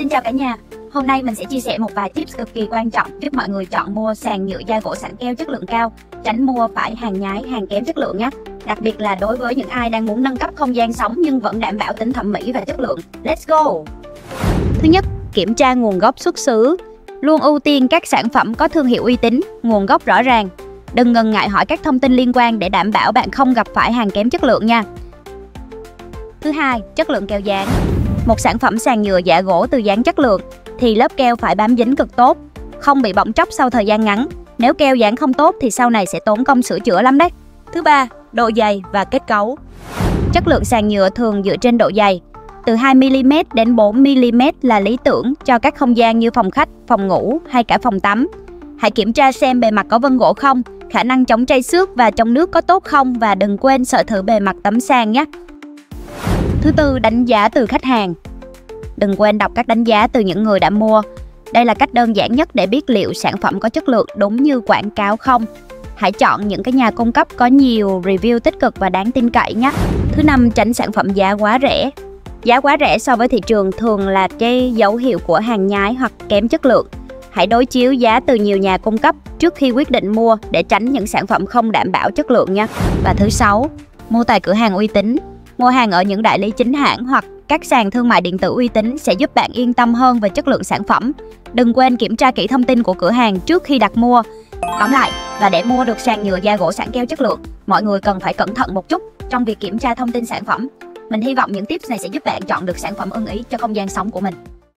Xin chào cả nhà. Hôm nay mình sẽ chia sẻ một vài tips cực kỳ quan trọng giúp mọi người chọn mua sàn nhựa da gỗ sẵn keo chất lượng cao, tránh mua phải hàng nhái, hàng kém chất lượng nhé. Đặc biệt là đối với những ai đang muốn nâng cấp không gian sống nhưng vẫn đảm bảo tính thẩm mỹ và chất lượng. Let's go! Thứ nhất, kiểm tra nguồn gốc xuất xứ. Luôn ưu tiên các sản phẩm có thương hiệu uy tín, nguồn gốc rõ ràng. Đừng ngần ngại hỏi các thông tin liên quan để đảm bảo bạn không gặp phải hàng kém chất lượng nha. Thứ hai, chất lượng keo dán. Một sản phẩm sàn nhựa dạ gỗ từ dán chất lượng thì lớp keo phải bám dính cực tốt, không bị bọng tróc sau thời gian ngắn. Nếu keo dán không tốt thì sau này sẽ tốn công sửa chữa lắm đấy. Thứ ba, độ dày và kết cấu. Chất lượng sàn nhựa thường dựa trên độ dày. Từ 2mm đến 4mm là lý tưởng cho các không gian như phòng khách, phòng ngủ hay cả phòng tắm. Hãy kiểm tra xem bề mặt có vân gỗ không, khả năng chống trầy xước và chống nước có tốt không, và đừng quên sợ thử bề mặt tấm sàn nhé. Thứ tư, đánh giá từ khách hàng. Đừng quên đọc các đánh giá từ những người đã mua. Đây là cách đơn giản nhất để biết liệu sản phẩm có chất lượng đúng như quảng cáo không. Hãy chọn những cái nhà cung cấp có nhiều review tích cực và đáng tin cậy nhé. Thứ năm, tránh sản phẩm giá quá rẻ. Giá quá rẻ so với thị trường thường là cái dấu hiệu của hàng nhái hoặc kém chất lượng. Hãy đối chiếu giá từ nhiều nhà cung cấp trước khi quyết định mua để tránh những sản phẩm không đảm bảo chất lượng nhé. Và thứ sáu, mua tại cửa hàng uy tín. Mua hàng ở những đại lý chính hãng hoặc các sàn thương mại điện tử uy tín sẽ giúp bạn yên tâm hơn về chất lượng sản phẩm. Đừng quên kiểm tra kỹ thông tin của cửa hàng trước khi đặt mua. Tóm lại là để mua được sàn nhựa da gỗ sẵn keo chất lượng, mọi người cần phải cẩn thận một chút trong việc kiểm tra thông tin sản phẩm. Mình hy vọng những tips này sẽ giúp bạn chọn được sản phẩm ưng ý cho không gian sống của mình.